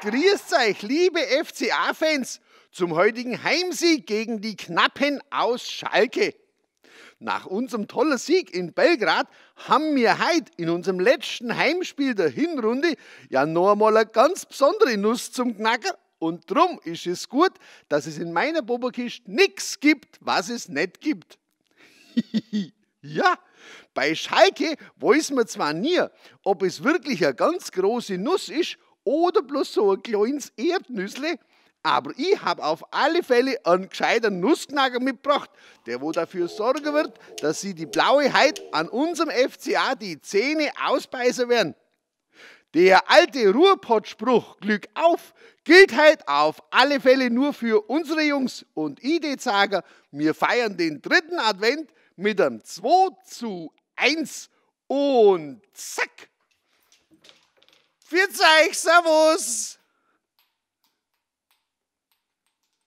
Grüßt euch, liebe FCA-Fans, zum heutigen Heimsieg gegen die Knappen aus Schalke. Nach unserem tollen Sieg in Belgrad haben wir heute in unserem letzten Heimspiel der Hinrunde ja noch einmal eine ganz besondere Nuss zum Knacken. Und darum ist es gut, dass es in meiner Puppenkiste nichts gibt, was es nicht gibt. Ja, bei Schalke weiß man zwar nie, ob es wirklich eine ganz große Nuss ist oder bloß so ein kleines Erdnüssle, aber ich habe auf alle Fälle einen gescheiten Nussknacker mitgebracht, der wo dafür sorgen wird, dass sie die Blaue heute an unserem FCA die Zähne ausbeißen werden. Der alte Ruhrpott-Spruch Glück auf gilt heute auf alle Fälle nur für unsere Jungs und ich würde sagen, wir feiern den dritten Advent mit einem 2:1 und zack! Für euch, servus!